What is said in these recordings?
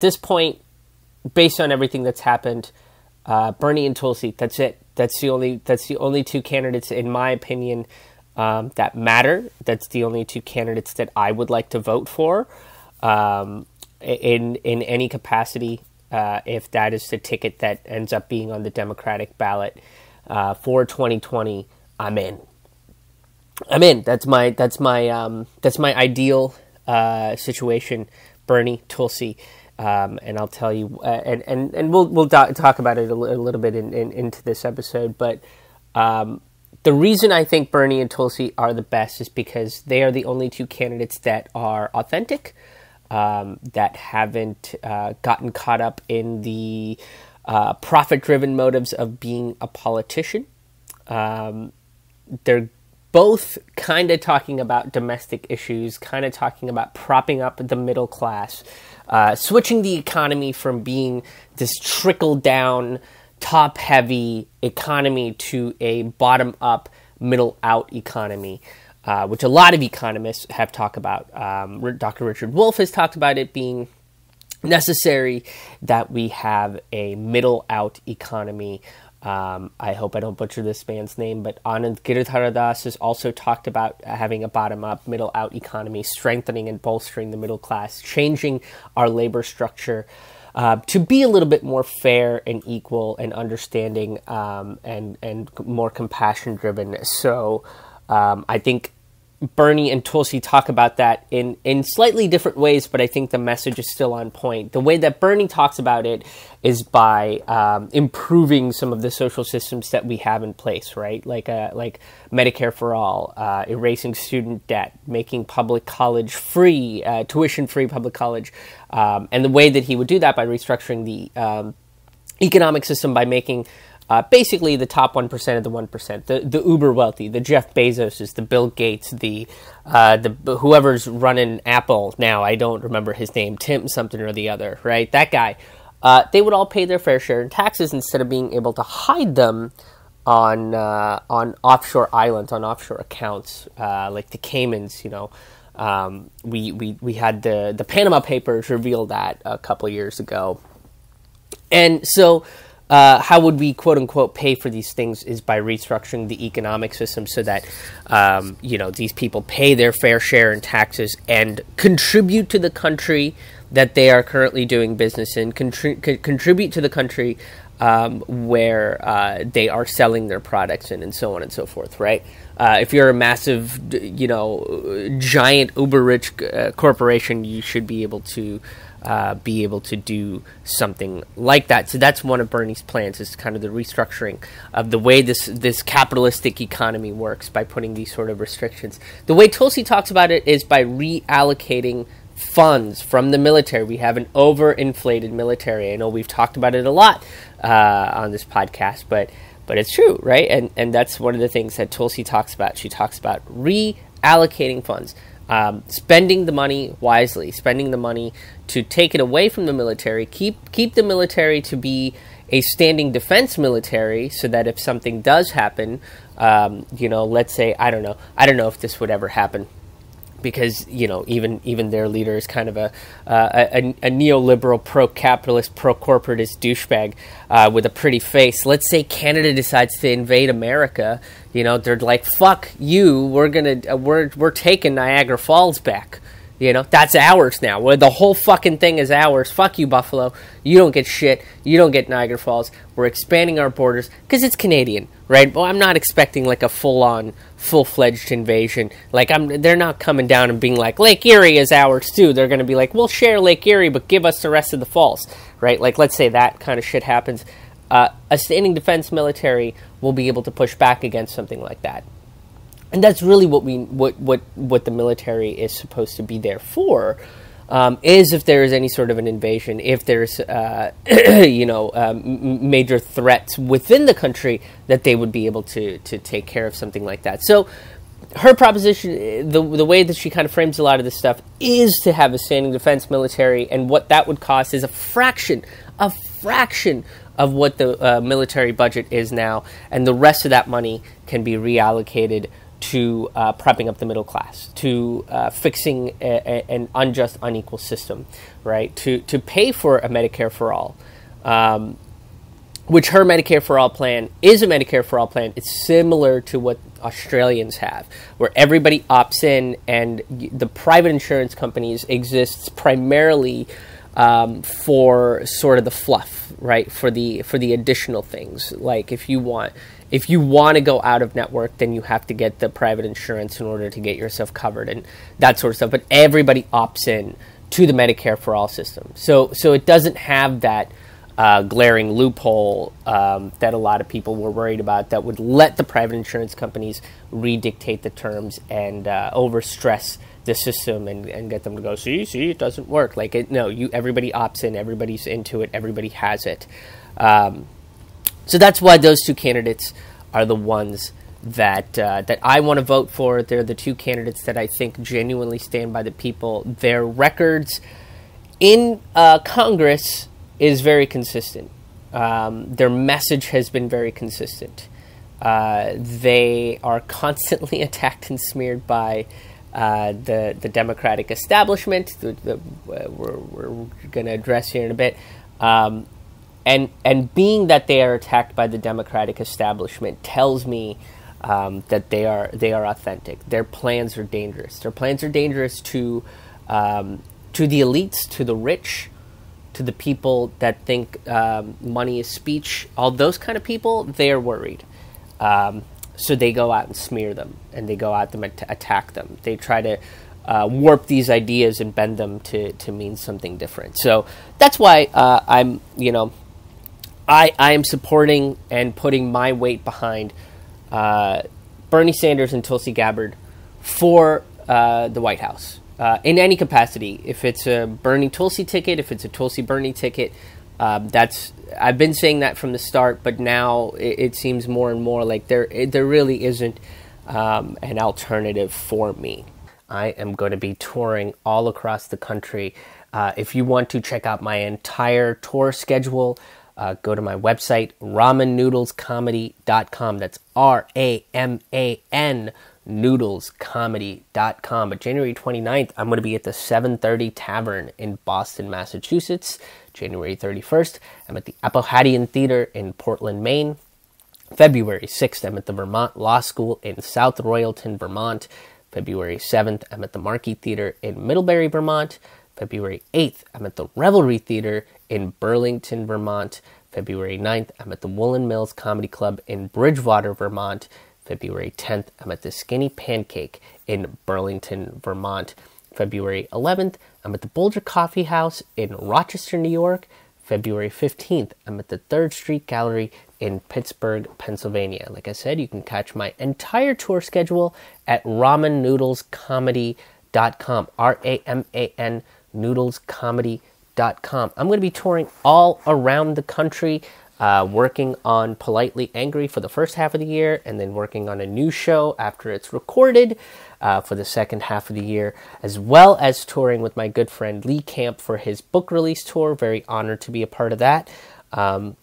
this point, based on everything that's happened, Bernie and Tulsi, that's it. That's the only two candidates, in my opinion, that matter. That's the only two candidates that I would like to vote for in any capacity, if that is the ticket that ends up being on the Democratic ballot for 2020. I'm in. That's my ideal situation. Bernie, Tulsi, and I'll tell you, and we'll talk about it a little bit into this episode. But the reason I think Bernie and Tulsi are the best is because they are the only two candidates that are authentic, that haven't gotten caught up in the profit-driven motives of being a politician. They're both kind of talking about domestic issues, kind of talking about propping up the middle class, switching the economy from being this trickle-down, top-heavy economy to a bottom-up, middle-out economy, which a lot of economists have talked about. Dr. Richard Wolf has talked about it being necessary that we have a middle-out economy. I hope I don't butcher this man's name, but Anand Giridharadas has also talked about having a bottom-up, middle-out economy, strengthening and bolstering the middle class, changing our labor structure to be a little bit more fair and equal and understanding and more compassion-driven. So I think Bernie and Tulsi talk about that in slightly different ways, but I think the message is still on point. The way that Bernie talks about it is by improving some of the social systems that we have in place, right? Like Medicare for all, erasing student debt, making public college free, tuition-free public college. And the way that he would do that by restructuring the economic system by making basically the top 1% of the 1%, the uber wealthy, the Jeff Bezoses, the Bill Gates, the whoever's running Apple now. I don't remember his name, Tim something or the other, right? That guy. They would all pay their fair share in taxes instead of being able to hide them on offshore islands, on offshore accounts, like the Caymans. You know, we had the Panama Papers reveal that a couple years ago, and so. How would we, quote unquote, pay for these things is by restructuring the economic system so that, you know, these people pay their fair share in taxes and contribute to the country that they are currently doing business in, contribute to the country where they are selling their products in, and so on and so forth, right? If you're a massive, you know, giant uber-rich corporation, you should be able to do something like that. So that's one of Bernie's plans, is kind of the restructuring of the way this capitalistic economy works by putting these sort of restrictions. The way Tulsi talks about it is by reallocating funds from the military. We have an overinflated military. I know we've talked about it a lot on this podcast, but it's true, right? And that's one of the things that Tulsi talks about. She talks about reallocating funds. Spending the money wisely, spending the money to take it away from the military, keep the military to be a standing defense military, so that if something does happen, you know, let's say, I don't know if this would ever happen, because you know, even their leader is kind of a neoliberal, pro-capitalist, pro-corporatist douchebag with a pretty face. Let's say Canada decides to invade America. You know, they're like, "Fuck you! We're taking Niagara Falls back. You know, that's ours now. Well, the whole fucking thing is ours. Fuck you, Buffalo. You don't get shit. You don't get Niagara Falls. We're expanding our borders because it's Canadian, right?" Well, I'm not expecting like a full-on, full-fledged invasion. Like, they're not coming down and being like, Lake Erie is ours too. They're going to be like, we'll share Lake Erie, but give us the rest of the falls, right? Like, let's say that kind of shit happens. A standing defense military will be able to push back against something like that. And that's really what the military is supposed to be there for, is if there is any sort of an invasion, if there's you know, major threats within the country, that they would be able to take care of something like that. So her proposition, the way that she kind of frames a lot of this stuff, is to have a standing defense military, and what that would cost is a fraction of what the military budget is now, and the rest of that money can be reallocated to propping up the middle class, to fixing an unjust, unequal system, right? To pay for a Medicare for all, which her Medicare for all plan is a Medicare for all plan. It's similar to what Australians have, where everybody opts in, and the private insurance companies exists primarily for sort of the fluff, right? For the additional things. Like if you want to go out of network, then you have to get the private insurance in order to get yourself covered and that sort of stuff. But everybody opts in to the Medicare for all system. So it doesn't have that glaring loophole that a lot of people were worried about, that would let the private insurance companies redictate the terms and overstress the system and get them to go, see, it doesn't work. Like, everybody opts in, everybody's into it, everybody has it. So that's why those two candidates are the ones that I want to vote for. They're the two candidates that I think genuinely stand by the people. Their records in Congress is very consistent. Their message has been very consistent. They are constantly attacked and smeared by the Democratic establishment. We're going to address here in a bit. And being that they are attacked by the Democratic establishment tells me that they are authentic. Their plans are dangerous. Their plans are dangerous to the elites, to the rich, to the people that think money is speech, all those kind of people. They're worried. So they go out and smear them, and they go at them and attack them. They try to warp these ideas and bend them to mean something different. So that's why I am supporting and putting my weight behind Bernie Sanders and Tulsi Gabbard for the White House. In any capacity, if it's a Bernie-Tulsi ticket, if it's a Tulsi-Bernie ticket, I've been saying that from the start, but now it seems more and more like there really isn't an alternative for me. I am going to be touring all across the country. If you want to check out my entire tour schedule, go to my website, ramennoodlescomedy.com. That's R-A-M-A-N. noodlescomedy.com. But January 29th, I'm going to be at the 730 Tavern in Boston, Massachusetts. January 31st, I'm at the Apple Hattian Theater in Portland, Maine. February 6th, I'm at the Vermont Law School in South Royalton, Vermont. February 7th, I'm at the Markey Theater in Middlebury, Vermont. February 8th, I'm at the Revelry Theater in Burlington, Vermont. February 9th, I'm at the Woolen Mills Comedy Club in Bridgewater, Vermont. February 10th, I'm at the Skinny Pancake in Burlington, Vermont. February 11th, I'm at the Boulder Coffee House in Rochester, New York. February 15th, I'm at the 3rd Street Gallery in Pittsburgh, Pennsylvania. Like I said, you can catch my entire tour schedule at ramennoodlescomedy.com. R-A-M-A-N, noodlescomedy.com. I'm going to be touring all around the country, working on Politely Angry for the first half of the year, and then working on a new show after it's recorded for the second half of the year, as well as touring with my good friend Lee Camp for his book release tour. Very honored to be a part of that. But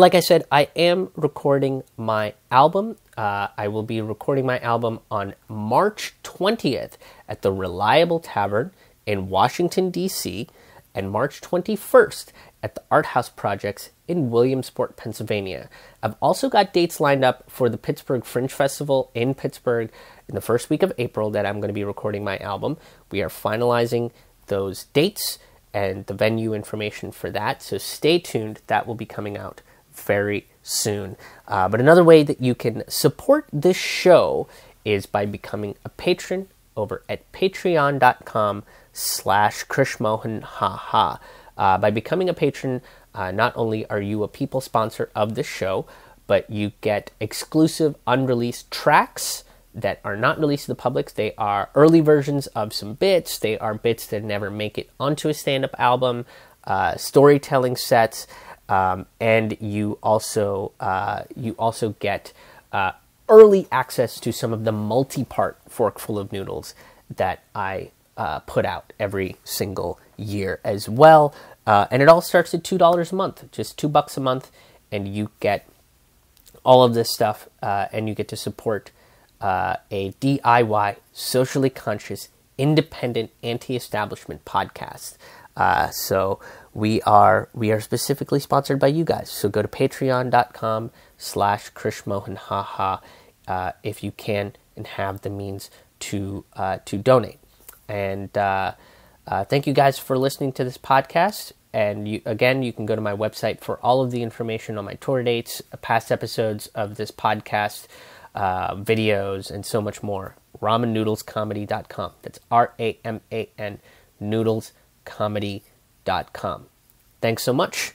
like I said, I am recording my album. I will be recording my album on March 20th at the Reliable Tavern in Washington, D.C., and March 21st at the Art House Projects in Williamsport, Pennsylvania. I've also got dates lined up for the Pittsburgh Fringe Festival in Pittsburgh in the first week of April that I'm going to be recording my album. We are finalizing those dates and the venue information for that, so stay tuned. That will be coming out very soon. But another way that you can support this show is by becoming a patron over at patreon.com/krishmohanhaha. By becoming a patron, not only are you a people sponsor of the show, but you get exclusive unreleased tracks that are not released to the public. They are early versions of some bits. They are bits that never make it onto a stand-up album, storytelling sets, and you also get early access to some of the multi-part Fork Full of Noodles that I put out every single year as well. And it all starts at $2 a month, just $2 a month, and you get all of this stuff, and you get to support a DIY, socially conscious, independent, anti-establishment podcast. So we are specifically sponsored by you guys. So go to patreon.com/krishmohanhaha if you can and have the means to donate. And thank you guys for listening to this podcast. And you can go to my website for all of the information on my tour dates, past episodes of this podcast, videos, and so much more. RamenNoodlesComedy.com. That's RAMAN Noodles Comedy.com. Thanks so much.